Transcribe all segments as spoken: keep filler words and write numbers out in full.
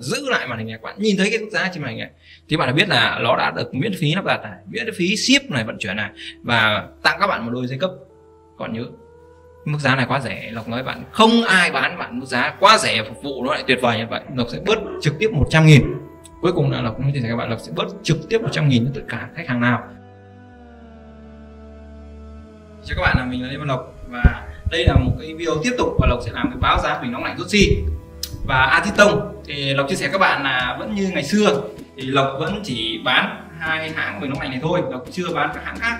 giữ lại màn hình này, bạn nhìn thấy cái giá trên màn hình này thì bạn đã biết là nó đã được miễn phí lắp đặt này, miễn phí ship này, vận chuyển này, và tặng các bạn một đôi dây cấp. Còn nhớ mức giá này quá rẻ, Lộc nói bạn không ai bán bạn mức giá quá rẻ phục vụ nó lại tuyệt vời như vậy. Lộc sẽ bớt trực tiếp một trăm nghìn. Cuối cùng là Lộc nói thì các bạn Lộc sẽ bớt trực tiếp một trăm nghìn cho tất cả khách hàng nào. Chào các bạn, là mình là Lê Văn Lộc và đây là một cái video tiếp tục và Lộc sẽ làm cái báo giá bình nóng lạnh Rossi và Ariston. Thì Lộc chia sẻ các bạn là vẫn như ngày xưa thì Lộc vẫn chỉ bán hai hãng bình nóng lạnh này thôi, Lộc chưa bán các hãng khác.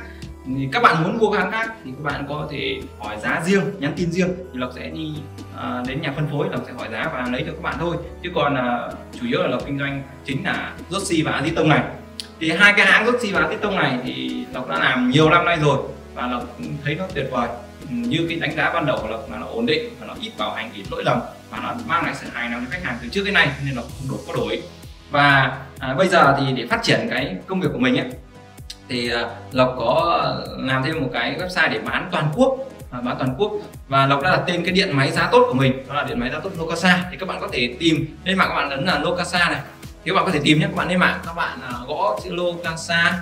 Thì các bạn muốn mua các hãng khác thì các bạn có thể hỏi giá riêng, nhắn tin riêng thì Lộc sẽ đi uh, đến nhà phân phối, Lộc sẽ hỏi giá và lấy được các bạn thôi. Chứ còn uh, chủ yếu là Lộc kinh doanh chính là Rossi và Ariston này. Thì hai cái hãng Rossi và Ariston này thì Lộc đã làm nhiều năm nay rồi và Lộc thấy nó tuyệt vời. Như cái đánh giá ban đầu của Lộc là nó ổn định và nó ít bảo hành, ít lỗi lầm và nó mang lại sự hài lòng cho khách hàng từ trước đến nay, nên Lộc không đổi có đổi. Và à, bây giờ thì để phát triển cái công việc của mình ấy, thì à, Lộc có làm thêm một cái website để bán toàn quốc, à, bán toàn quốc và Lộc đã đặt tên cái điện máy giá tốt của mình, đó là điện máy giá tốt Locasa. Thì các bạn có thể tìm lên mạng, các bạn ấn là Locasa này thì các bạn có thể tìm nhé. Các bạn lên mạng các bạn à, gõ chữ Locasa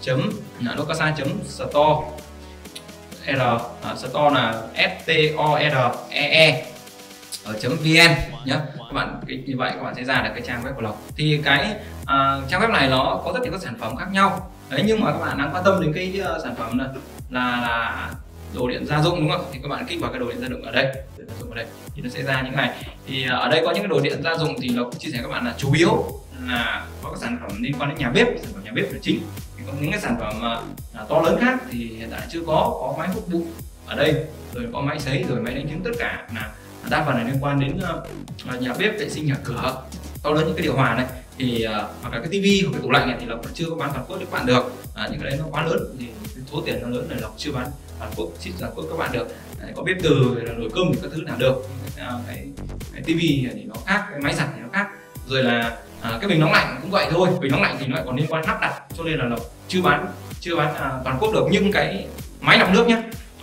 chấm Locasa chấm store r à, store là store ở chấm vn nhé. Các bạn cái, như vậy các bạn sẽ ra được cái trang web của Lộc. Thì cái à, trang web này nó có rất nhiều các sản phẩm khác nhau đấy, nhưng mà các bạn đang quan tâm đến cái uh, sản phẩm này là là đồ điện gia dụng đúng không? Thì các bạn kích vào cái đồ điện gia dụng ở đây, đồ gia dụng ở đây thì nó sẽ ra những này. Thì uh, ở đây có những cái đồ điện gia dụng thì Lộc chia sẻ các bạn là chủ yếu là có các sản phẩm liên quan đến nhà bếp, sản phẩm nhà bếp là chính. Thì có những cái sản phẩm uh, to lớn khác thì hiện tại chưa có, có máy hút bụi ở đây, rồi có máy sấy, rồi máy đánh trứng, tất cả là đa phần này liên quan đến uh, nhà bếp, vệ sinh nhà cửa, to lớn những cái điều hòa này. Thì uh, hoặc là cái tivi hoặc cái tủ lạnh này thì Lộc chưa có bán toàn quốc cho các bạn được, à, những cái đấy nó quá lớn thì số tiền nó lớn là Lộc chưa bán toàn quốc, chỉ toàn quốc các bạn được. À, có bếp từ là nồi cơm thì các thứ làm được, cái, cái, cái tivi thì nó khác, cái máy giặt thì nó khác, rồi là à, cái bình nóng lạnh cũng vậy thôi. Bình nóng lạnh thì nó lại còn liên quan lắp đặt, cho nên là Lộc chưa bán chưa bán à, toàn quốc được. Nhưng cái máy lọc nước nhé,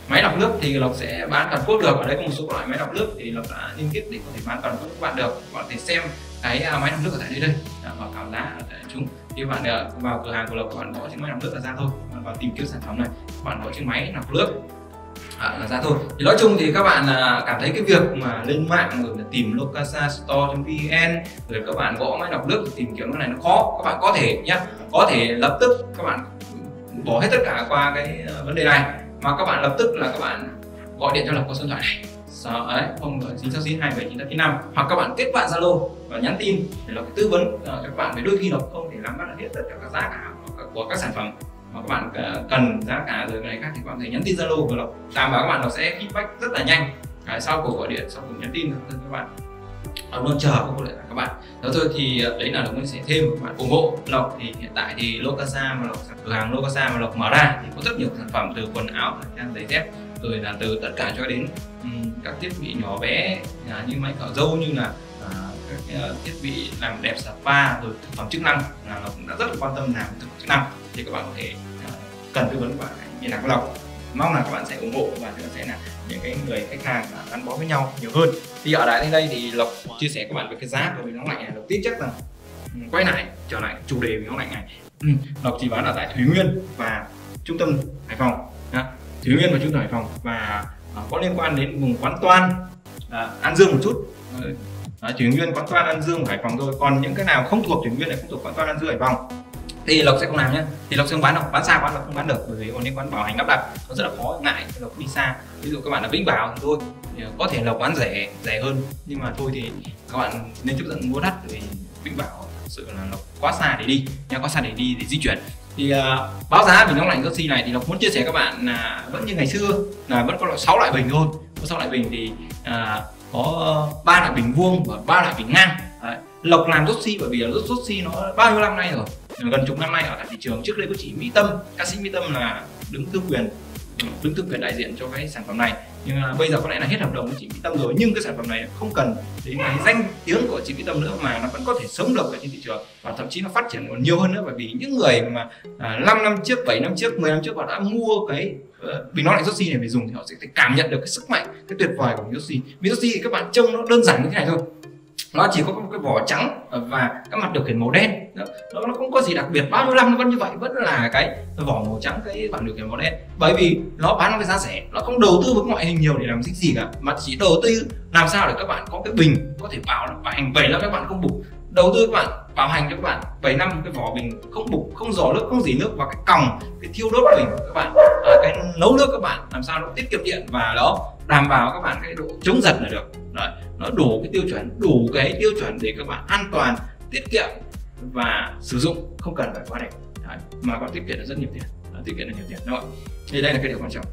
máy lọc nước thì Lộc sẽ bán toàn quốc được. Ở đây có một số loại máy lọc nước thì Lộc đã liên kết để có thể bán toàn quốc các bạn được. Các bạn có thể xem cái máy lọc nước ở tại đây, đây vào cảm giá ở tại chúng. Thì bạn vào cửa hàng của Lộc, các bạn gõ trên máy lọc nước là ra thôi, bạn vào tìm kiếm sản phẩm này, các bạn gõ trên máy lọc nước à, là ra thôi. Thì nói chung thì các bạn cảm thấy cái việc mà lên mạng rồi tìm Locasa Store.vn rồi các bạn gõ máy lọc nước tìm kiếm cái này nó khó. Các bạn có thể nhé, có thể lập tức các bạn bỏ hết tất cả qua cái vấn đề này mà các bạn lập tức là các bạn gọi điện cho Lộc qua số điện thoại này không chín sáu chín hai bảy chín tám chín năm, hoặc các bạn kết bạn Zalo và nhắn tin để Lộc tư vấn cho các bạn. Với đôi khi Lộc không thể nắm bắt hết tất cả các giá cả của các sản phẩm mà các bạn cần, giá cả rồi cái này khác, thì các bạn có thể nhắn tin Zalo của Lộc, đảm bảo các bạn Lộc sẽ feedback rất là nhanh cái sau cuộc gọi điện, sau cuộc nhắn tin các bạn luôn chờ các cuộc điện các bạn. Đó thôi, thì đấy là Lộc muốn sẽ thêm các bạn ủng hộ Lộc. Thì hiện tại thì Locasa mà Lộc, cửa hàng Locasa mà Lộc mở ra thì có rất nhiều sản phẩm từ quần áo, giày dép, rồi là từ tất cả cho đến um, các thiết bị nhỏ bé à, như máy cạo râu, như là à, các uh, thiết bị làm đẹp spa, rồi thực phẩm chức năng là Lộc cũng đã rất là quan tâm làm thực phẩm chức năng. Thì các bạn có thể uh, cần tư vấn và liên lạc với Lộc. Mong là các bạn sẽ ủng hộ và chúng ta sẽ là những cái người khách hàng gắn bó với nhau nhiều hơn. Thì ở đại đến đây thì Lộc chia sẻ các bạn về cái giá của bình nóng lạnh này. Lộc tin chắc rằng quay lại trở lại chủ đề bình nóng lạnh này, Lộc chỉ bán ở tại Thủy Nguyên và trung tâm Hải Phòng. Thủy Nguyên và trung tâm Hải Phòng và có liên quan đến vùng Quán Toàn, à, An Dương một chút. À, Thủy Nguyên, Quán Toàn, An Dương, Hải Phòng thôi. Còn những cái nào không thuộc Thủy Nguyên này, không thuộc Quán Toàn, An Dương, Hải Phòng thì Lộc sẽ không làm nhé. Thì Lộc sẽ không bán đâu, bán xa quá Lộc không bán được, bởi vì còn liên quan bảo hành lắp đặt nó rất là khó, ngại Lộc đi xa. Ví dụ các bạn là Vĩnh Bảo thì thôi, thì có thể Lộc bán rẻ rẻ hơn, nhưng mà thôi thì các bạn nên chấp nhận mua đắt, vì Vĩnh Bảo thực sự là Lộc quá xa để đi nha, quá xa để đi để di chuyển. Thì uh, báo giá bình nóng lạnh Rossi này thì Lộc muốn chia sẻ các bạn là vẫn như ngày xưa là vẫn có loại sáu loại bình thôi. Có sáu loại bình thì uh, có ba loại bình vuông và ba loại bình ngang. Đấy. Lộc làm Rossi bởi vì là Rossi nó bao nhiêu năm nay rồi, gần chục năm nay ở tại thị trường. Trước đây có chị Mỹ Tâm, ca sĩ Mỹ Tâm là đứng tương quyền đứng tương quyền đại diện cho cái sản phẩm này, nhưng uh, bây giờ có lẽ là hết hợp đồng với chị Mỹ Tâm rồi. Nhưng cái sản phẩm này không cần đến cái danh tiếng của chị Mỹ Tâm nữa mà nó vẫn có thể sống được ở trên thị trường, và thậm chí nó phát triển còn nhiều hơn nữa, bởi vì những người mà uh, năm năm trước, bảy năm trước, mười năm trước họ đã mua cái uh, bình nóng lạnh Rossi này về dùng thì họ sẽ cảm nhận được cái sức mạnh, cái tuyệt vời của Rossi. Rossi thì các bạn trông nó đơn giản như thế này thôi, nó chỉ có một cái vỏ trắng và các mặt điều khiển màu đen, nó, nó không có gì đặc biệt, bao nhiêu năm nó vẫn như vậy, vẫn là cái vỏ màu trắng, cái bảng điều khiển màu đen, bởi vì nó bán với giá rẻ, nó không đầu tư với ngoại hình nhiều để làm gì gì cả, mà chỉ đầu tư làm sao để các bạn có cái bình có thể bảo bảo hành bảy năm các bạn không bục, đầu tư các bạn bảo hành cho các bạn bảy năm cái vỏ bình không bục, không rò nước, không dỉ nước, và cái còng, cái thiêu đốt bình các bạn, à, cái nấu nước các bạn làm sao nó tiết kiệm điện và nó đảm bảo các bạn cái độ chống giật là được. Đấy, nó đủ cái tiêu chuẩn, đủ cái tiêu chuẩn để các bạn an toàn, tiết kiệm và sử dụng không cần phải quá đẹp. Đấy, mà còn tiết kiệm được rất nhiều tiền, đấy, tiết kiệm được nhiều tiền. Đúng không? Thì đây là cái điều quan trọng,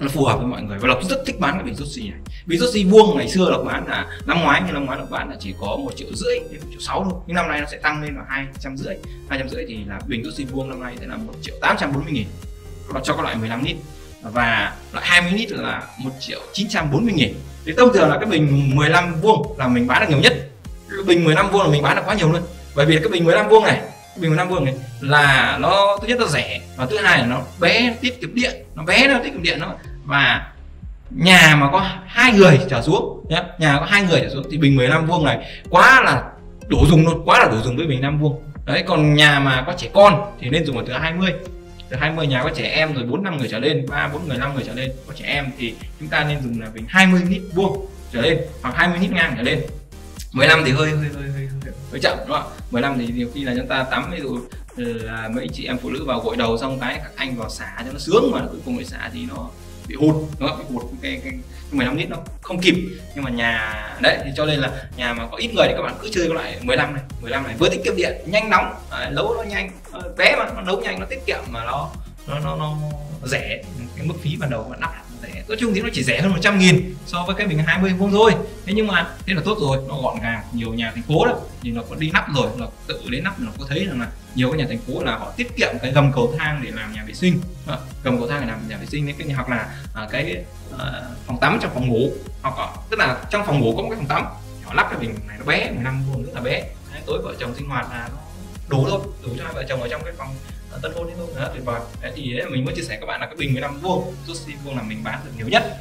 nó phù hợp với mọi người. Và Lộc rất thích bán cái bình Rossi này. Bình Rossi vuông ngày xưa Lộc bán là năm ngoái, nhưng năm ngoái Lộc bán là chỉ có một triệu rưỡi đến một triệu sáu thôi, nhưng năm nay nó sẽ tăng lên là hai trăm rưỡi, hai trăm rưỡi thì là bình Rossi vuông năm nay sẽ là một triệu tám trăm bốn mươi nghìn cho các loại mười lăm lít, và loại hai mươi lít là một triệu chín trăm bốn mươi nghìn. Thì thông thường là cái bình mười lăm vuông là mình bán được nhiều nhất. Cái bình mười lăm vuông là mình bán được quá nhiều luôn. Bởi vì cái bình mười lăm vuông này, cái bình mười lăm vuông này là nó thứ nhất nó rẻ, và thứ hai là nó bé, tiết kiệm điện, nó bé nó tiết kiệm điện nó. Và nhà mà có hai người trở xuống nhé, nhà có hai người trở xuống thì bình mười lăm vuông này quá là đủ dùng luôn, quá là đủ dùng với bình năm vuông. Đấy, còn nhà mà có trẻ con thì nên dùng ở từ hai mươi. Từ hai mươi, nhà có trẻ em rồi bốn năm người trở lên, ba bốn người, năm người trở lên có trẻ em thì chúng ta nên dùng là bình hai mươi lít vuông trở lên, hoặc hai mươi lít ngang trở lên. mười lăm thì hơi hơi hơi hơi, hơi chậm, đúng không? mười lăm thì nhiều khi là chúng ta tắm, ví dụ là mấy chị em phụ nữ vào gội đầu xong cái các anh vào xả cho nó sướng, mà cuối cùng lại xả thì nó bị hụt, nó bị hụt cái, cái mười lăm lít nó không kịp. Nhưng mà nhà đấy thì cho nên là nhà mà có ít người thì các bạn cứ chơi cái loại mười lăm này, mười lăm này vừa tiết kiệm điện, nhanh nóng, nấu nó nhanh, bé mà nó nấu nhanh, nó tiết kiệm, mà nó nó nó, nó rẻ, cái mức phí ban đầu bạn lắp nó rẻ. Nói chung thì nó chỉ rẻ hơn một trăm nghìn so với cái bình hai mươi vuông thôi. Thế nhưng mà thế là tốt rồi, nó gọn gàng. Nhiều nhà thành phố đó thì nó có đi nắp rồi, nó tự đến nắp, nó có thấy rằng là nhiều cái nhà thành phố là họ tiết kiệm cái gầm cầu thang để làm nhà vệ sinh, à, gầm cầu thang để làm nhà vệ sinh đấy, cái hoặc là à, cái à, phòng tắm trong phòng ngủ, hoặc à, tức là trong phòng ngủ có một cái phòng tắm, họ lắp cái bình này nó bé, mười lăm vuông rất là bé. Đấy, tối vợ chồng sinh hoạt là nó đủ thôi, đủ cho hai vợ chồng ở trong cái phòng tân hôn đấy thôi, rất tuyệt vời. Đấy, thì đấy, mình muốn chia sẻ các bạn là cái bình mười lăm vuông, Rossi vuông là mình bán được nhiều nhất.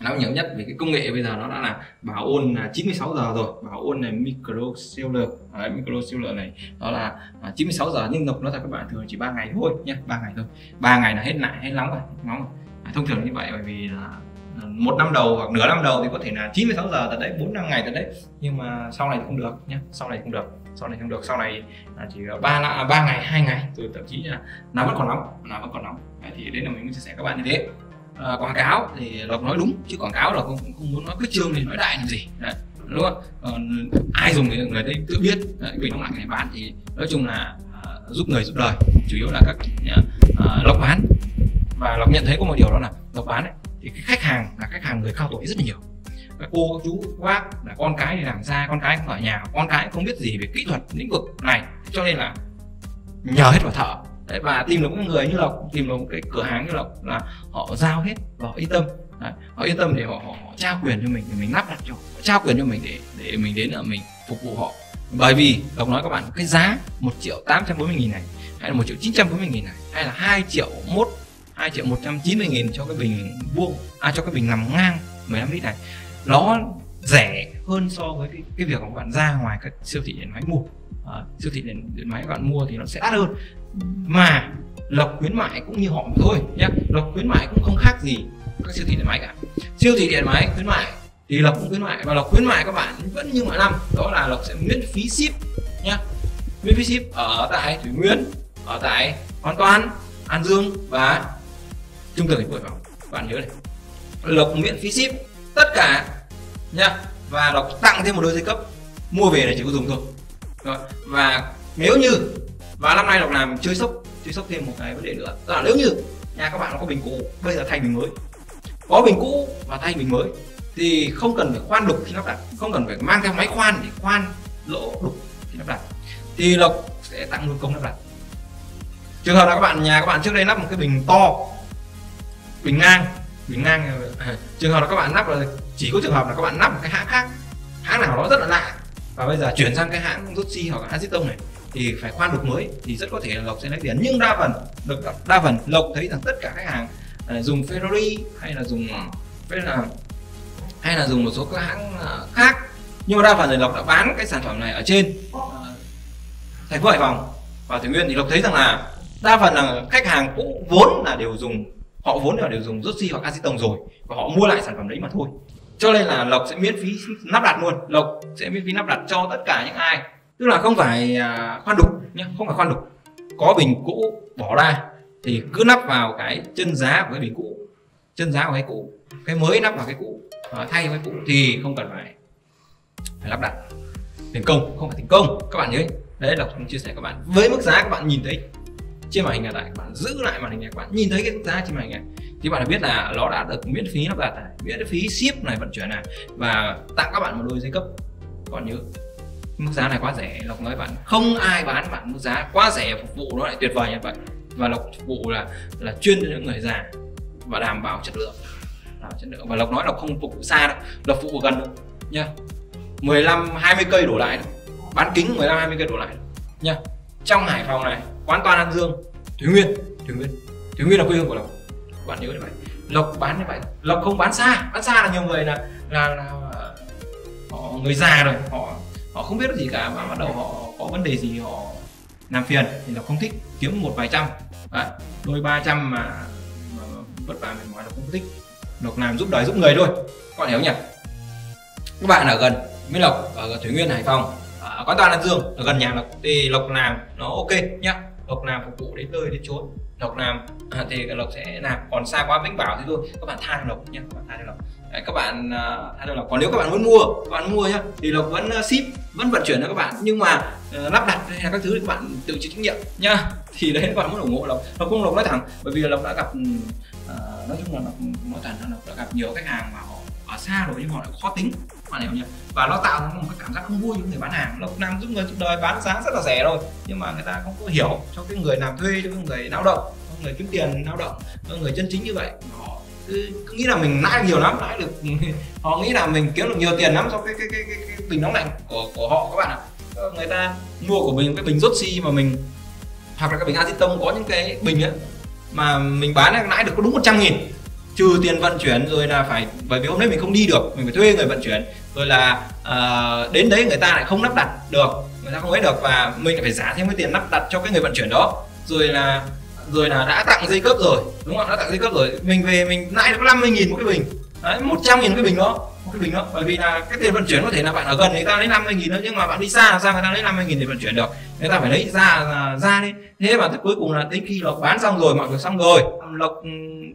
Nó nhiều nhất vì cái công nghệ bây giờ nó đã là bảo ôn là chín mươi sáu giờ rồi, bảo ôn này microcellular, à, microcellular này đó là chín mươi sáu giờ, nhưng Lộc nói thật các bạn thường chỉ ba ngày thôi nhé, ba ngày thôi, ba ngày là hết lại, hết nóng rồi, nóng rồi. À, thông thường như vậy, bởi vì là một năm đầu hoặc nửa năm đầu thì có thể là chín mươi sáu giờ thật đấy, bốn năm ngày thật đấy, nhưng mà sau này thì không được nhé, sau này không được, sau này không được, sau này chỉ ba ba ngày, hai ngày rồi thậm chí là nó vẫn còn nóng, nó vẫn còn nóng. À, thì đấy là mình muốn chia sẻ các bạn như thế. À, quảng cáo thì Lộc nói đúng, chứ quảng cáo là không, không muốn nói cứ chương thì nói đại làm gì. Đấy, đúng không? À, ai dùng thì người đấy tự biết. Đấy, bình nóng lạnh này bán thì nói chung là à, giúp người giúp đời, chủ yếu là các à, Lộc bán. Và Lộc nhận thấy có một điều đó là Lộc bán ấy, thì cái khách hàng là khách hàng người cao tuổi rất là nhiều, các cô, các chú, các bác, là con cái thì làm ra, con cái cũng ở nhà, con cái không biết gì về kỹ thuật lĩnh vực này, cho nên là nhờ hết vào thợ. Đấy, và tìm được một người như Lộc, tìm được một cái cửa hàng như Lộc là họ giao hết và họ yên tâm. Đấy, họ yên tâm để họ, họ, họ trao quyền cho mình để mình lắp đặt cho, họ trao quyền cho mình để để mình đến là mình phục vụ họ. Bởi vì Lộc nói các bạn, cái giá một triệu tám trăm bốn mươi nghìn này, hay là một triệu chín trăm bốn mươi nghìn này, hay là hai triệu một trăm chín mươi nghìn cho cái bình vuông, à, cho cái bình nằm ngang mười lăm lít này, nó rẻ hơn so với cái, cái việc của các bạn ra ngoài các siêu thị điện máy mua. À, siêu thị điện, điện máy các bạn mua thì nó sẽ đắt hơn, mà Lộc khuyến mại cũng như họ thôi nhé, Lộc khuyến mại cũng không khác gì các siêu thị điện máy cả. Siêu thị điện máy khuyến mại thì Lộc cũng khuyến mại, và Lộc khuyến mại các bạn vẫn như mọi năm, đó là Lộc sẽ miễn phí ship nhé, miễn phí ship ở tại Thủy Nguyên, ở tại Quán Toàn, An Dương và trung tâm thành phố Hải Phòng. Các bạn nhớ này, Lộc miễn phí ship tất cả nhá, và Lộc tặng thêm một đôi dây cấp mua về để chỉ có dùng thôi. Rồi, và nếu như và năm nay Lộc làm chơi sốc, chơi sốc thêm một cái vấn đề nữa, đó là nếu như nhà các bạn có bình cũ bây giờ thay bình mới, có bình cũ và thay bình mới thì không cần phải khoan đục khi lắp đặt, không cần phải mang theo máy khoan để khoan lỗ đục khi lắp đặt, thì Lộc sẽ tặng luôn công lắp đặt. Trường hợp là các bạn nhà các bạn trước đây lắp một cái bình to, bình ngang, bình ngang, trường hợp là các bạn lắp là chỉ có trường hợp là các bạn lắp một cái hãng khác, hãng nào đó rất là lạ, và bây giờ chuyển sang cái hãng Rossi hoặc Ariston này thì phải khoan đục mới, thì rất có thể là Lộc sẽ lấy tiền. Nhưng đa phần được đa phần Lộc thấy rằng tất cả khách hàng dùng Ferrari hay là dùng hay là hay là dùng một số các hãng khác Nhưng mà đa phần thì Lộc đã bán cái sản phẩm này ở trên thành phố Hải Phòng và Thủy Nguyên, thì Lộc thấy rằng là đa phần là khách hàng cũng vốn là đều dùng, họ vốn là đều dùng Rossi hoặc Ariston rồi và họ mua lại sản phẩm đấy mà thôi. Cho nên là Lộc sẽ miễn phí lắp đặt luôn, Lộc sẽ miễn phí lắp đặt cho tất cả những ai, tức là không phải khoan đục nhé, không phải khoan đục, có bình cũ bỏ ra thì cứ lắp vào cái chân giá của cái bình cũ, chân giá của cái cũ, cái mới lắp vào cái cũ, thay với cũ thì không cần phải phải lắp đặt tiền công, không phải tiền công các bạn nhớ đấy. Lộc chia sẻ các bạn với mức giá các bạn nhìn thấy trên màn hình hiện tại, các bạn giữ lại màn hình này, các bạn nhìn thấy cái giá trên màn hình này thì bạn đã biết là nó đã được miễn phí lắp đặt này, miễn phí ship này, vận chuyển này và tặng các bạn một đôi giấy cấp. Còn nhớ mức giá này quá rẻ, Lộc nói bạn không ai bán bạn mức giá quá rẻ, phục vụ nó lại tuyệt vời như vậy. Và Lộc phục vụ là là chuyên cho những người già và đảm bảo chất lượng, đảm bảo chất lượng. Và Lộc nói là không phục vụ xa đâu, Lộc phục vụ gần đâu nha, mười lăm hai mươi cây đổ lại đâu. Bán kính mười lăm hai mươi cây đổ lại đâu nha. Trong Hải Phòng này, Quán Toàn An Dương, Thủy Nguyên, Thủy Nguyên, Thủy Nguyên là quê hương của Lộc. Bạn nhớ như vậy, Lộc bán như vậy, Lộc không bán xa, bán xa là nhiều người là là, là họ người già rồi, họ họ không biết gì cả mà bắt đầu họ có vấn đề gì họ làm phiền thì Lộc không thích, kiếm một vài trăm, à, đôi ba trăm mà, mà vất vả mệt mỏi Lộc không thích, Lộc làm giúp đời giúp người thôi, các bạn hiểu nhỉ? Các bạn ở gần với Lộc ở Thủy Nguyên Hải Phòng, ở Quán Toàn An Dương ở gần nhà Lộc thì Lộc làm nó ok nhá, Lộc làm phục vụ đến nơi đến chốn, Lộc làm à, thì Lộc sẽ làm, còn xa quá Vĩnh Bảo thế thôi, các bạn tha cho Lộc nhé, các bạn tha cho Lộc. Đấy, các bạn uh, tha cho Lộc. Còn nếu các bạn muốn mua, các bạn mua nhá, thì Lộc vẫn uh, ship, vẫn vận chuyển cho các bạn, nhưng mà uh, lắp đặt hay là các thứ thì các bạn tự chịu trách nhiệm nhá. Thì đấy, các bạn muốn ủng hộ Lộc, Lộc không Lộc nói thẳng, bởi vì Lộc đã gặp uh, nói chung là Lộc nói thẳng là Lộc đã gặp nhiều khách hàng mà họ ở xa rồi nhưng họ lại khó tính, các bạn hiểu nhỉ? Và nó tạo ra một cái cảm giác không vui cho người bán hàng. Lộc đang giúp người giúp đời, bán giá rất là rẻ rồi nhưng mà người ta không có hiểu cho cái người làm thuê, cho cái người lao động, cho người kiếm tiền lao động, cho người chân chính như vậy, họ cứ nghĩ là mình lãi nhiều lắm, lãi được họ nghĩ là mình kiếm được nhiều tiền lắm trong cái cái cái, cái, cái bình nóng lạnh của của họ các bạn ạ. Người ta mua của mình cái bình Rossi mà mình, hoặc là cái bình Ariston, có những cái bình ấy mà mình bán lãi được có đúng một trăm nghìn, trừ tiền vận chuyển rồi là phải, bởi vì hôm đấy mình không đi được, mình phải thuê người vận chuyển, rồi là uh, đến đấy người ta lại không lắp đặt được, người ta không ấy được và mình lại phải giả thêm cái tiền lắp đặt cho cái người vận chuyển đó, rồi là rồi là đã tặng dây cấp rồi, đúng không, đã tặng dây cấp rồi, mình về mình lại được năm mươi nghìn một cái bình đấy, một trăm nghìn cái bình đó, một cái bình đó, bởi vì là cái tiền vận chuyển có thể là bạn ở gần người ta lấy năm mươi nghìn thôi, nhưng mà bạn đi xa làm sao người ta lấy năm mươi nghìn để vận chuyển được, người ta phải lấy ra ra đi. Thế mà cuối cùng là đến khi Lộc bán xong rồi, mọi người xong rồi, Lộc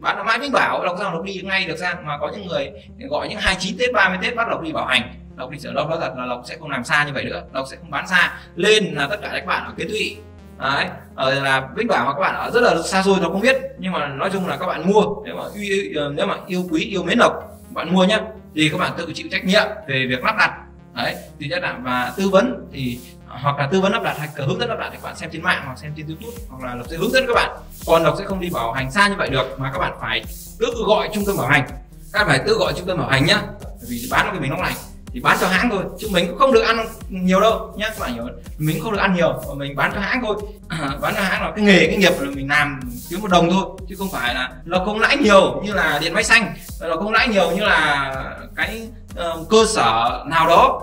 bán là mãi Vĩnh Bảo, Lộc sang Lộc đi ngay được ra, mà có những người gọi những hai mươi chín Tết ba mươi Tết bắt Lộc đi bảo hành, Lộc đi sửa Lộc nó thật là Lộc sẽ không làm xa như vậy nữa, Lộc sẽ không bán xa lên là tất cả các bạn ở Kế Thụy đấy, ở là Vĩnh Bảo mà các bạn ở rất là xa xôi nó không biết, nhưng mà nói chung là các bạn mua, nếu mà yêu, nếu mà yêu quý yêu mến Lộc bạn mua nhá, thì các bạn tự chịu trách nhiệm về việc lắp đặt đấy, thì chắc là và tư vấn thì hoặc là tư vấn lắp đặt hay hướng dẫn lắp đặt thì các bạn xem trên mạng hoặc xem trên YouTube, hoặc là Lộc sẽ hướng dẫn các bạn, còn Lộc sẽ không đi bảo hành xa như vậy được, mà các bạn phải tự gọi trung tâm bảo hành, các bạn phải tự gọi trung tâm bảo hành nhá, bởi vì bán cái mình nóng lạnh thì bán cho hãng thôi, chứ mình cũng không được ăn nhiều đâu nhá, các bạn hiểu, mình không được ăn nhiều mà mình bán cho hãng thôi, à, bán cho hãng là cái nghề cái nghiệp là mình làm kiếm một đồng thôi, chứ không phải là Lộc không lãi nhiều như là Điện Máy Xanh, Lộc không lãi nhiều như là cái uh, cơ sở nào đó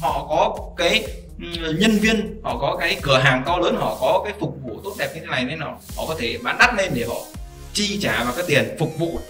họ có cái nhân viên, họ có cái cửa hàng to lớn, họ có cái phục vụ tốt đẹp như thế này nên họ họ có thể bán đắt lên để họ chi trả vào cái tiền phục vụ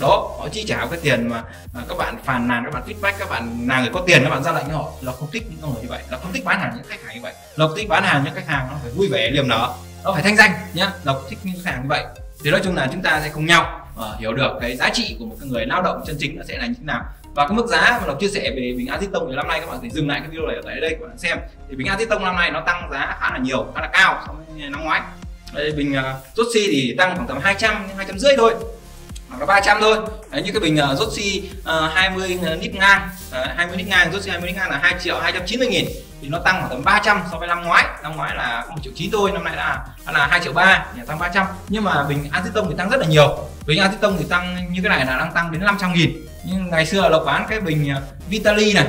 đó, họ chi trả vào cái tiền mà các bạn phàn nàn, các bạn feedback, các bạn là người có tiền các bạn ra lệnh cho họ. Lộc không thích những con người như vậy, Lộc không thích bán hàng những khách hàng như vậy, Lộc thích bán hàng những khách hàng nó phải vui vẻ liềm nở, nó phải thanh danh nhá, Lộc thích những khách hàng như vậy. Thì nói chung là chúng ta sẽ cùng nhau uh, hiểu được cái giá trị của một cái người lao động chân chính nó sẽ là như thế nào. Và cái mức giá mà Lộc chia sẻ về bình Ariston năm nay, các bạn thì dừng lại cái video này ở tại đây các bạn xem, thì bình Ariston năm nay nó tăng giá khá là nhiều, khá là cao so với năm ngoái. Đây, bình uh, Rossi thì tăng khoảng tầm hai trăm hai trăm rưỡi thôi, khoảng là ba trăm thôi. Đấy, như cái bình uh, Rossi uh, hai mươi lít ngang, uh, hai mươi lít ngang, Rossi hai mươi lít ngang là hai triệu hai trăm chín mươi nghìn, thì nó tăng khoảng tầm ba trăm so với năm ngoái. Năm ngoái là một triệu chín thôi, năm nay là là hai triệu ba, tăng ba trăm. Nhưng mà bình Ariston thì tăng rất là nhiều. Bình Ariston thì tăng như cái này là đang tăng đến năm trăm nghìn. Nhưng ngày xưa Lộc bán cái bình Vitaly này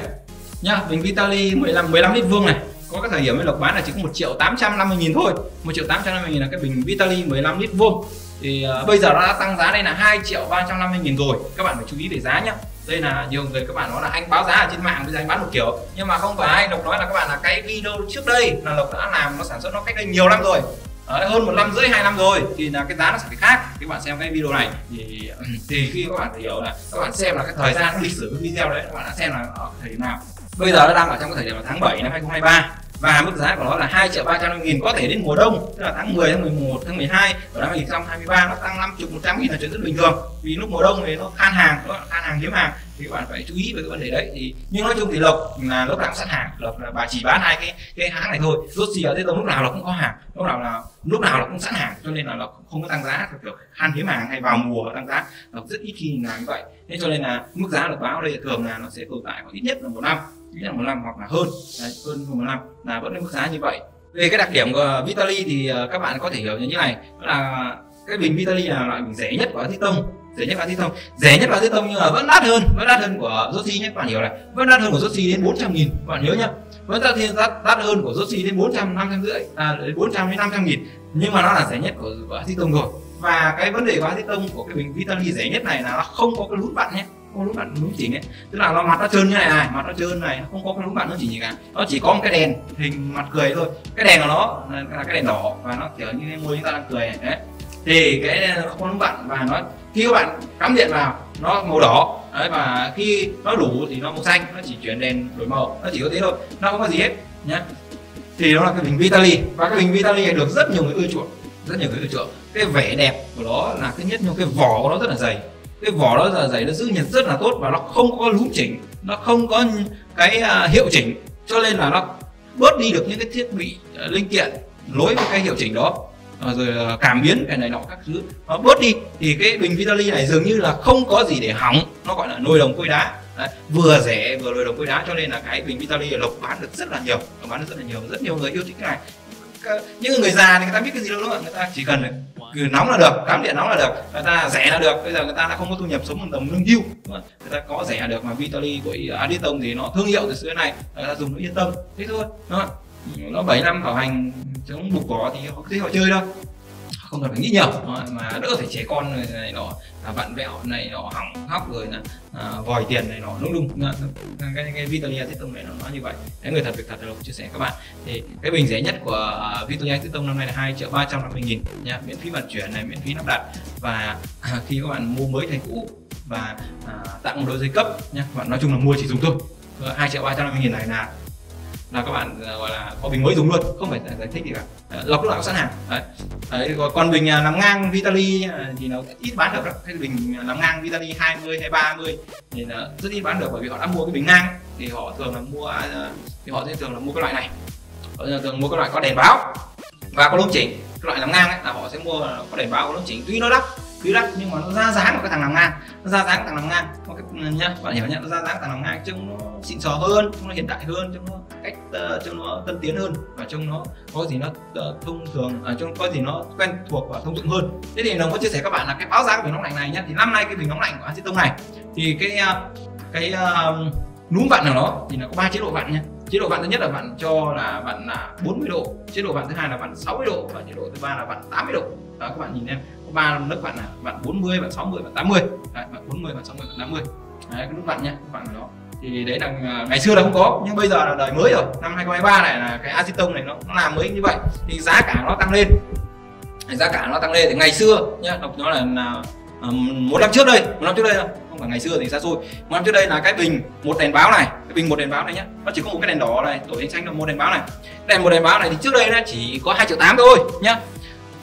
nhá, bình Vitaly mười lăm mười lăm lít vuông này, có cái thời điểm với Lộc bán là chỉ có một triệu tám trăm năm mươi nghìn thôi, một triệu tám trăm năm mươi nghìn là cái bình Vitaly mười lăm lít vuông. Thì uh, bây giờ nó đã tăng giá đây là hai triệu ba trăm năm mươi nghìn rồi. Các bạn phải chú ý về giá nhá. Đây là nhiều người các bạn nói là anh báo giá ở trên mạng bây giờ anh bán một kiểu, nhưng mà không phải. Lộc nói là các bạn là cái video trước đây là Lộc đã làm, nó sản xuất nó cách đây nhiều năm rồi, ở hơn một năm rưỡi hai năm rồi thì là cái giá nó sẽ phải khác. Các bạn xem cái video này thì thì khi các bạn hiểu là các bạn xem là cái thời gian lịch sử video đấy, các bạn đã xem là ở thời điểm nào. Bây giờ nó đang ở trong cái thời điểm là tháng bảy năm hai nghìn không trăm hai mươi ba và mức giá của nó là hai triệu ba trăm nghìn, có thể đến mùa đông tức là tháng mười, tháng mười một, tháng mười hai của năm hai nghìn không trăm hai mươi ba nó tăng năm mươi, một trăm nghìn là chuyện rất bình thường, vì lúc mùa đông thì nó khan hàng, nó khan hàng hiếm hàng thì các bạn phải chú ý về cái vấn đề đấy. Thì nhưng nói chung thì Lộc là Lộc đang sát hàng, Lộc là bà chỉ bán hai cái cái hãng này thôi. Rossi ở thế lúc nào Lộc cũng có hàng, lúc nào là lúc nào Lộc cũng sát hàng, cho nên là Lộc không có tăng giá theo kiểu khan hiếm hàng hay vào mùa tăng giá, Lộc rất ít khi làm như vậy. Thế cho nên là mức giá Lộc báo đây thường là nó sẽ tồn tại khoảng ít nhất là một năm, ít là một năm hoặc là hơn, đấy, hơn một năm là vẫn mức giá như vậy. Về cái đặc điểm của Vitaly thì các bạn có thể hiểu như thế này, đó là cái bình Vitaly là loại bình rẻ nhất của Ariston, rẻ nhất của Ariston, rẻ nhất của Ariston nhưng mà vẫn đắt hơn, vẫn đắt hơn của Rossi nhé. Các bạn hiểu này, vẫn đắt hơn của Rossi đến bốn trăm nghìn, các bạn nhớ nhé, vẫn đắt hơn, đắt hơn của Rossi đến bốn trăm, năm trăm rưỡi, à, đến bốn trăm đến năm trăm nghìn, nhưng mà nó là rẻ nhất của, của Ariston rồi. Và cái vấn đề của Ariston của cái bình Vitaly rẻ nhất này là nó không có cái lút bạn nhé. Không lút bạn đúng chỉnh ấy, tức là nó mặt nó trơn như này này, mặt nó trơn này, nó không có cái lút bạn nó chỉnh gì cả, nó chỉ có một cái đèn hình mặt cười thôi, cái đèn của nó là cái đèn đỏ và nó kiểu như môi chúng ta đang cười này đấy, thì cái nó không có lút bạn và nó khi các bạn cắm điện vào nó màu đỏ đấy, và khi nó đủ thì nó màu xanh, nó chỉ chuyển đèn đổi màu, nó chỉ có thế thôi, nó không có gì hết nhé. Thì đó là cái bình Vitaly, và cái bình Vitaly này được rất nhiều người ưa chuộng, rất nhiều người ưa chuộng. Cái vẻ đẹp của nó là thứ nhất, nhưng cái vỏ của nó rất là dày, cái vỏ đó là dày, nó giữ nhiệt rất là tốt và nó không có lún chỉnh, nó không có cái hiệu chỉnh, cho nên là nó bớt đi được những cái thiết bị linh kiện nối với cái hiệu chỉnh đó, rồi cảm biến cái này nọ các thứ nó bớt đi. Thì cái bình Vitaly này dường như là không có gì để hỏng, nó gọi là nồi đồng cối đá. Đấy, vừa rẻ vừa nồi đồng cối đá, cho nên là cái bình Vitaly Lộc bán được rất là nhiều, Lộc bán được rất là nhiều, rất nhiều người yêu thích cái này. Những người già thì người ta biết cái gì đâu đúng không? Người ta chỉ cần cứ nóng là được, cắm điện nóng là được, người ta rẻ là được. Bây giờ người ta đã không có thu nhập sống tầm lương hưu, người ta có rẻ là được. Mà Vitaly của Ariston thì nó thương hiệu từ xưa này, người ta dùng nó yên tâm thế thôi. Đó, nó bảy năm bảo hành chống bục vỏ thì họ thấy họ chơi đâu, không cần phải nghĩ nhiều mà đỡ phải trẻ con này, này nọ vặn vẹo này nọ, hỏng hóc rồi là à, vòi tiền này nọ lung lung. Cái, cái Vitaly Ariston này nó nói như vậy. Đấy, người thật việc thật là chia sẻ các bạn. Thì cái bình rẻ nhất của Vitaly Ariston năm nay là hai triệu ba trăm năm mươi nghìn nha, miễn phí vận chuyển này, miễn phí lắp đặt, và à, khi các bạn mua mới thành cũ và à, tặng một đôi dây cấp nha. Các bạn nói chung là mua chỉ dùng thôi. hai triệu ba trăm năm mươi nghìn này là là các bạn gọi là có bình mới dùng luôn, không phải giải thích gì cả. Lộc lúc nào có sẵn hàng. Đấy. Đấy, còn bình nằm ngang Vitaly thì nó ít bán được lắm. Cái bình nằm ngang Vitaly hai mươi hay ba mươi thì nó rất ít bán được, bởi vì họ đã mua cái bình ngang thì họ thường là mua thì họ sẽ thường là mua cái loại này. Họ thường mua cái loại có đèn báo và có lốp chỉnh. Cái loại nằm ngang ấy là họ sẽ mua có đèn báo có lốp chỉnh, tuy nó đắt, tuy đắt nhưng mà nó ra dáng của cái thằng nằm ngang, nó ra dáng thằng nằm ngang. Các bạn hiểu nhá, nó ra dáng thằng nằm ngang trông nó xịn sò hơn, trông nó hiện đại hơn, trông nó cách uh, trông nó tân tiến hơn, và trông nó có gì nó uh, thông thường, uh, trông có gì nó quen thuộc và thông dụng hơn. Thế thì nó có chia sẻ các bạn là cái báo giá của bình nóng lạnh này nhá. Thì năm nay cái bình nóng lạnh của Ariston này thì cái cái uh, núm vặn nào đó thì nó có ba chế độ vặn nhá. Chế độ vặn thứ nhất là vặn cho là vặn là bốn mươi độ, chế độ vặn thứ hai là vặn sáu mươi độ và chế độ thứ ba là vặn tám mươi độ. Đó, các bạn nhìn em có ba nấc vặn là vặn bốn mươi, vặn sáu mươi, vặn tám mươi. Đấy, vặn bốn mươi, vặn sáu mươi, vặn tám mươi. Đấy, cái nút vặn nhá, vặn của nó. Thì đấy là ngày xưa là không có, nhưng bây giờ là đời mới rồi. Năm hai nghìn không trăm hai mươi ba này là cái Ariston này nó, nó làm mới như vậy thì giá cả nó tăng lên. Giá cả nó tăng lên. Thì ngày xưa nhá, đọc nó là, là một năm trước đây, một năm trước đây thôi. Và ngày xưa thì xa xôi, một năm trước đây là cái bình một đèn báo này, cái bình một đèn báo này nhá, nó chỉ có một cái đèn đỏ này, đổi đèn xanh là một đèn báo này, đèn một đèn báo này thì trước đây nó chỉ có hai triệu tám thôi nhá.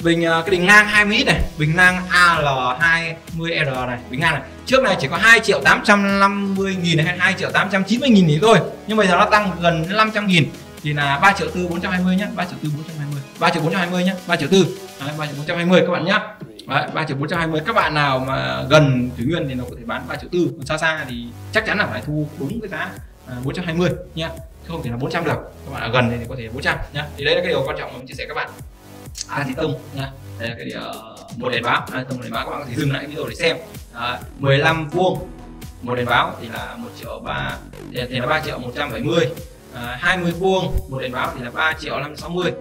Bình cái bình ngang hai mươi lít này, bình ngang A L hai mươi R này, bình ngang này trước này chỉ có hai triệu tám trăm năm mươi nghìn hay hai triệu tám trăm chín mươi nghìn thì thôi, nhưng bây giờ nó tăng gần năm trăm nghìn thì là ba triệu tư bốn trăm hai mươi nhá, ba triệu tư bốn trăm hai mươi, ba triệu bốn trăm hai mươi nhá, ba triệu tư, ba triệu bốn trăm hai mươi các bạn nhá. Đấy, ba triệu bốn trăm hai mươi. Các bạn nào mà gần Thủy Nguyên thì nó có thể bán ba triệu tư, còn xa xa thì chắc chắn là phải thu đúng cái giá bốn trăm hai mươi nha, không thể là bốn trăm được. Các bạn ở gần thì có thể bốn trăm nha. Thì đấy là cái điều quan trọng mà mình chia sẻ các bạn Ariston nha. Đây là cái điều một đèn báo Ariston, một đèn báo các bạn có thể dừng lại video để xem. à, mười lăm vuông một đèn báo thì là một triệu ba thì là ba triệu một trăm bảy mươi, à, hai mươi vuông một đèn báo thì là ba triệu năm trăm sáu mươi,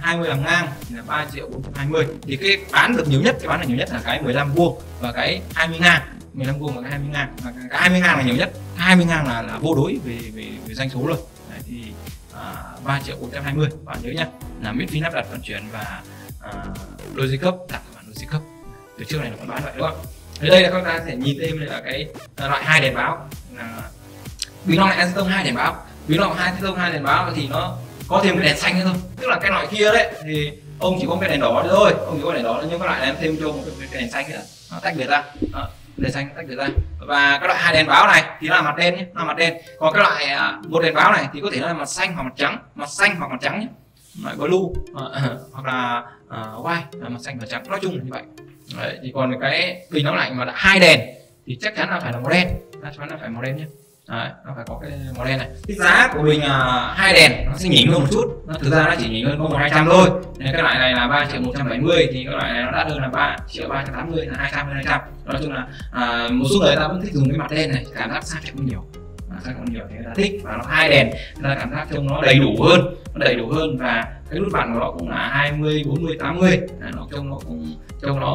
hai mươi làm ngang thì là ba triệu bốn trăm hai mươi. Thì cái bán được nhiều nhất, cái bán được nhiều nhất là cái mười lăm vuông và cái hai mươi ngang. mười lăm vuông là hai mươi ngàn, cái hai mươi ngàn là nhiều nhất, hai mươi ngàn là, là vô đối về, về, về doanh số luôn. Đấy, thì à, ba triệu bốn trăm hai mươi, bạn nhớ nhá, là miễn phí lắp đặt vận chuyển và à, logic cấp, đặt bản logic cấp. Từ trước này nó cũng bán vậy đúng không? Ở đây là các ta sẽ nhìn thêm là cái loại hai đèn báo, bình long này Ariston hai đèn báo, bình long hai Ariston hai đèn báo thì nó có thêm cái đèn xanh nữa thôi. Tức là cái loại kia đấy thì ông chỉ có cái đèn đỏ thôi, ông chỉ có đèn đỏ, nhưng cái loại này em thêm cho một cái đèn xanh nữa, nó tách biệt ra, đó, đèn xanh tách biệt ra. Và cái loại hai đèn báo này thì là mặt đen nhé, là mặt đen. Còn cái loại một đèn báo này thì có thể là mặt xanh hoặc mặt trắng, mặt xanh hoặc mặt trắng nhé, loại blue hoặc là white, mặt xanh và trắng, nói chung là như vậy. Đấy, thì còn cái bình nóng lạnh mà đã hai đèn thì chắc chắn là phải là màu đen, chắc chắn là phải màu đen nhé. Đấy, nó phải có cái màu đen này. Cái giá của bình hai đèn nó sẽ nhỉnh hơn một chút, nó thực ra nó chỉ nhỉnh hơn có một hai trăm thôi. Nên cái loại này là ba triệu một trăm bảy mươi, thì cái loại này nó đắt hơn là ba triệu ba trăm tám mươi, là hai trăm hai trăm. Nói chung là à, một số người ta vẫn thích dùng cái mặt đen này, cảm giác sang trọng nhiều, sang trọng nhiều thì người ta thích, và nó hai đèn là cảm giác trông nó đầy đủ hơn, nó đầy đủ hơn và cái nút bàn của nó cũng là hai mươi, bốn mươi, tám mươi, nó trông nó cũng trông nó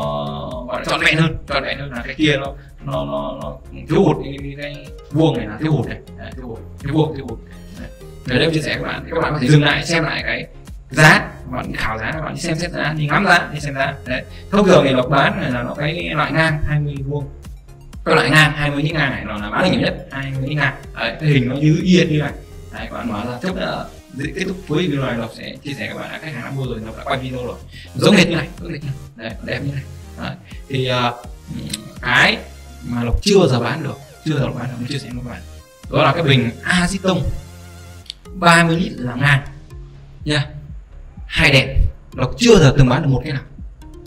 gọi là trọn vẹn hơn, trọn vẹn hơn là cái kia nó nó nó, nó thiếu hụt cái, cái vuông này, là thiếu hụt này, đấy, thiếu hụt, thiếu vuông, thiếu hụt. Đấy, đây chia sẻ các bạn, các bạn có thể dừng lại xem lại cái giá, bạn khảo giá, bạn xem xét giá, đi ngắm giá, đi xem giá. Đấy, thông thường thì Lộc bán này là nó cái loại ngang hai mươi vuông, cái loại ngang hai mươi ngàn này nó là bán nhiều nhất, hai mươi ngàn. Đấy, cái hình nó như yên như này. Đấy, các bạn mở ra chút nữa. Kết thúc cuối video này Lộc sẽ chia sẻ các bạn đã khách hàng đã mua rồi, Lộc đã quay video rồi, giống hệt như này, giống hệt như này. Đấy, đẹp như này. Đấy, thì uh, cái mà Lộc chưa bao giờ bán được, chưa bao giờ bán được, chia sẻ với các bạn, đó là cái bình Ariston ba mươi lít là ngang nha, yeah. Hai đèn, Lộc chưa bao giờ từng bán được một cái nào.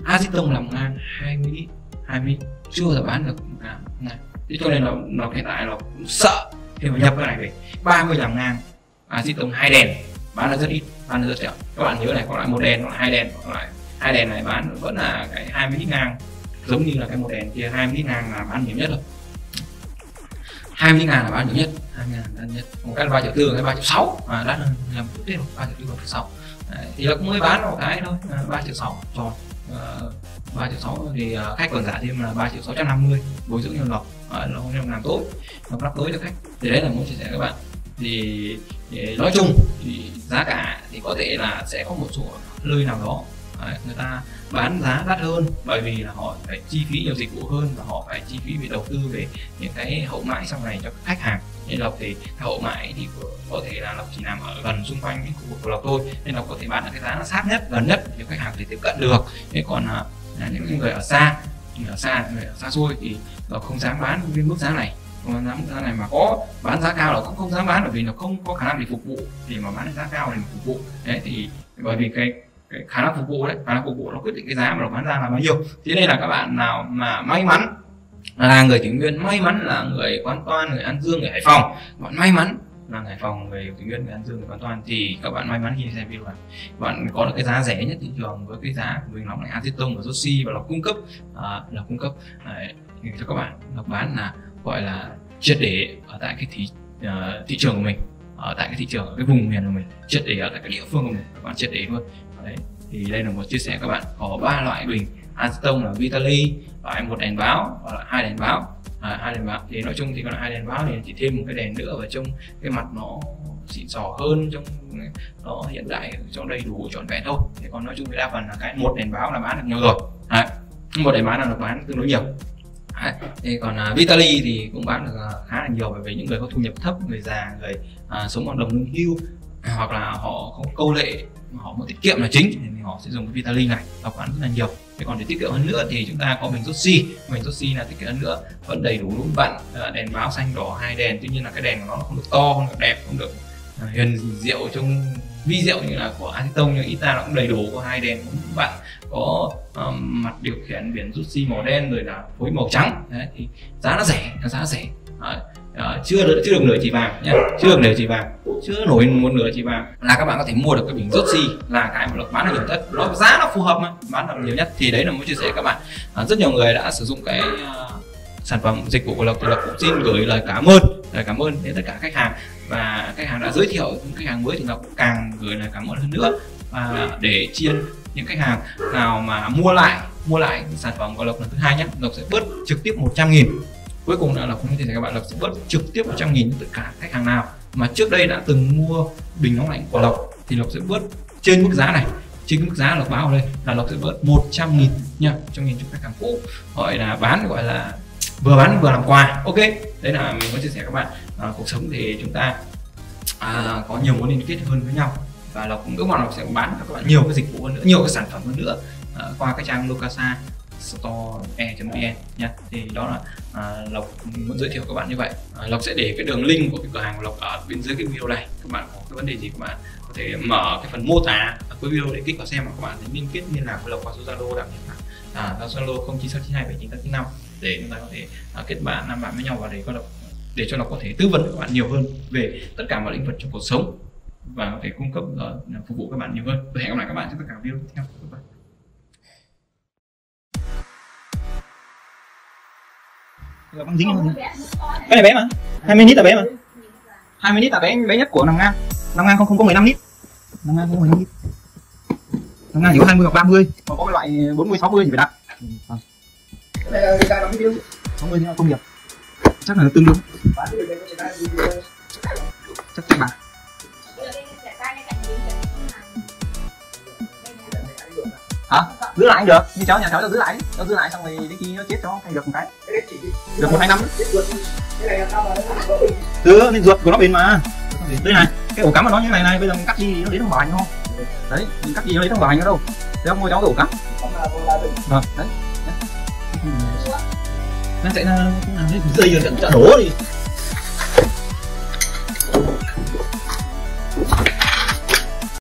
Ariston là ngang hai mươi lít, hai mươi chưa bao giờ bán được nào. Thế cho nên là Lộc hiện tại Lộc cũng sợ khi mà nhập cái này về ba mươi là ngang. Ariston hai đèn bán là rất ít, bán là rất chậm. Các bạn nhớ này, còn lại một đèn, còn lại hai đèn, còn lại hai đèn này bán vẫn là cái hai mươi lít ngang, giống như là cái một đèn kia. Hai mươi lít ngang là bán nhiều nhất rồi, hai mươi lít ngang là bán nhiều nhất, hai mươi ngàn là nhất. Một cái ba triệu tư, cái ba triệu sáu mà đắt hơn là một chút thế rồi, ba triệu tư, ba triệu sáu thì nó cũng mới bán một cái thôi, ba triệu sáu tròn, ba triệu sáu thì khách còn giả thêm là ba triệu sáu trăm năm mươi, bồi dưỡng nhân Lộc, nó không làm tối, nó lắp tối cho khách. Thì đấy là muốn chia sẻ các bạn. Thì, thì nói chung thì giá cả thì có thể là sẽ có một số nơi nào đó đấy, người ta bán giá đắt hơn, bởi vì là họ phải chi phí nhiều dịch vụ hơn và họ phải chi phí về đầu tư về những cái hậu mãi sau này cho khách hàng. Nên Lộc thì hậu mãi thì có thể là Lộc chỉ nằm ở gần xung quanh cái khu vực của Lộc thôi, nên Lộc có thể bán ở cái giá nó sát nhất, gần nhất để khách hàng thì tiếp cận được. Thế còn là những người ở xa, người ở xa, người ở xa xôi thì Lộc không dám bán với mức giá này. Còn giá này mà có bán giá cao là cũng không dám bán, bởi vì nó không có khả năng để phục vụ, thì mà bán giá cao để phục vụ. Đấy thì bởi vì cái, cái khả năng phục vụ đấy, khả năng phục vụ nó quyết định cái giá mà nó bán ra là bao nhiêu. Thế nên là các bạn nào mà may mắn là người Thủy Nguyên, may mắn là người Quán Toàn, người An Dương, người Hải Phòng, bạn may mắn là Hải Phòng, người Thủy Nguyên, người An Dương, người Quán Toàn, thì các bạn may mắn khi xem video này bạn có được cái giá rẻ nhất thị trường với cái giá của bình nóng này Ariston và Rossi, và Lộc cung cấp à, là cung cấp đấy, cho các bạn. Lộc bán là gọi là triệt để ở tại cái thị, uh, thị trường của mình, ở tại cái thị trường, ở cái vùng miền của mình, triệt để ở tại cái địa phương của mình, các bạn triệt để luôn. Đấy, thì đây là một chia sẻ các bạn, có ba loại bình Ariston là Vitaly, loại một đèn báo và loại hai đèn báo. À, hai đèn báo thì nói chung thì còn hai đèn báo thì chỉ thêm một cái đèn nữa vào trong cái mặt nó xịn sò hơn, trong nó hiện đại, cho đầy đủ trọn vẹn thôi. Thì còn nói chung thì đa phần là cái một đèn báo là bán được nhiều rồi. Đấy, một đèn báo là được bán tương đối nhiều. Đấy, thì còn uh, Vitaly thì cũng bán được uh, khá là nhiều, bởi vì những người có thu nhập thấp, người già, người uh, sống bằng đồng lương hưu, hoặc là họ không câu lệ, họ muốn tiết kiệm là chính thì họ sẽ dùng cái Vitaly này, họ bán rất là nhiều. Thế còn để tiết kiệm hơn nữa thì chúng ta có bình Rossi, bình Rossi là tiết kiệm hơn nữa, vẫn đầy đủ đúng vặn, đèn báo xanh đỏ hai đèn, tuy nhiên là cái đèn của nó không được to, không được đẹp, không được uh, hiền diệu trong vi diệu như là của Ariston, nhưng ít ra nó cũng đầy đủ, có hai đèn cũng đúng vặn, có um, mặt điều khiển biển Rossi màu đen rồi là phối màu trắng. Đấy, thì giá nó rẻ, giá nó rẻ. Đấy, uh, chưa được, chưa được nửa chỉ vàng nhé, chưa được nửa chỉ vàng, chưa nổi một nửa chỉ vàng là các bạn có thể mua được cái bình Rossi, là cái mà Lộc bán được nhiều nhất, nó giá nó phù hợp mà bán được nhiều nhất. Thì đấy là muốn chia sẻ các bạn. Uh, rất nhiều người đã sử dụng cái uh, sản phẩm dịch vụ của Lộc, thì Lộc cũng xin gửi lời cảm ơn, lời cảm ơn đến tất cả khách hàng, và khách hàng đã giới thiệu những khách hàng mới thì Lộc càng gửi lời cảm ơn hơn nữa, và để chia những khách hàng nào mà mua lại mua lại sản phẩm của Lộc lần thứ hai nhé, Lộc sẽ bớt trực tiếp một trăm nghìn Cuối cùng là Lộc thì các bạn Lộc sẽ bớt trực tiếp một trăm nghìn tất cả khách hàng nào mà trước đây đã từng mua bình nóng lạnh của Lộc thì Lộc sẽ bớt trên mức giá này, trên mức giá Lộc báo ở đây là Lộc sẽ bớt một trăm nghìn nha, một trăm nghìn cho khách hàng cũ, gọi là bán, gọi là vừa bán vừa làm quà. Ok, đấy là mình muốn chia sẻ các bạn. À, cuộc sống thì chúng ta à, có nhiều mối liên kết hơn với nhau và Lộc cũng ước mong Lộc sẽ bán cho các bạn nhiều cái dịch vụ hơn nữa, nhiều cái sản phẩm hơn nữa à, qua cái trang Locasa store e chấm vn nha. Thì đó là à, Lộc muốn giới thiệu các bạn như vậy. à, Lộc sẽ để cái đường link của cái cửa hàng của Lộc ở bên dưới cái video này. Các bạn có cái vấn đề gì các bạn có thể mở cái phần mô tả của video để kích vào xem, mà các bạn liên kết liên lạc với Lộc qua số Zalo đặc biệt là Zalo không chín sáu chín hai bảy chín tám chín năm để chúng ta có thể à, kết bạn làm bạn với nhau, và để có Lộc, để cho Lộc có thể tư vấn các bạn nhiều hơn về tất cả mọi lĩnh vực trong cuộc sống và có thể cung cấp uh, phục vụ các bạn nhiều hơn. Tôi hẹn gặp lại các bạn trong tất cả video tiếp theo. Dính cái này bé mà, hai mươi lít là bé mà, hai mươi lít là bé bé nhất của nằm ngang, nằm ngang không không có mười lăm lít, nằm ngang không mười lăm lít, nằm ngang chỉ có hai mươi hoặc ba mươi, còn có cái loại bốn mươi sáu mươi thì phải đặt. Cái này là sáu mươi công nghiệp, chắc là nó tương đương. Chắc chắc bà. Hả? Giữ lại cũng được, như cháu nhà cháu cho giữ lại, cháu giữ lại xong rồi đến khi nó chết cháu hay được một cái, được một hai năm. Từ nên ruột của nó bền mà. Đây này, cái ổ cắm của nó như này này, bây giờ mình cắt đi nó đến không bảo hành không? Đấy, mình cắt đi nó đến không bảo hành nữa đâu. Thế không mua cháu cái ổ cắm. Vâng, đấy. Nó chạy ra, dây giờ chợ đổ đi.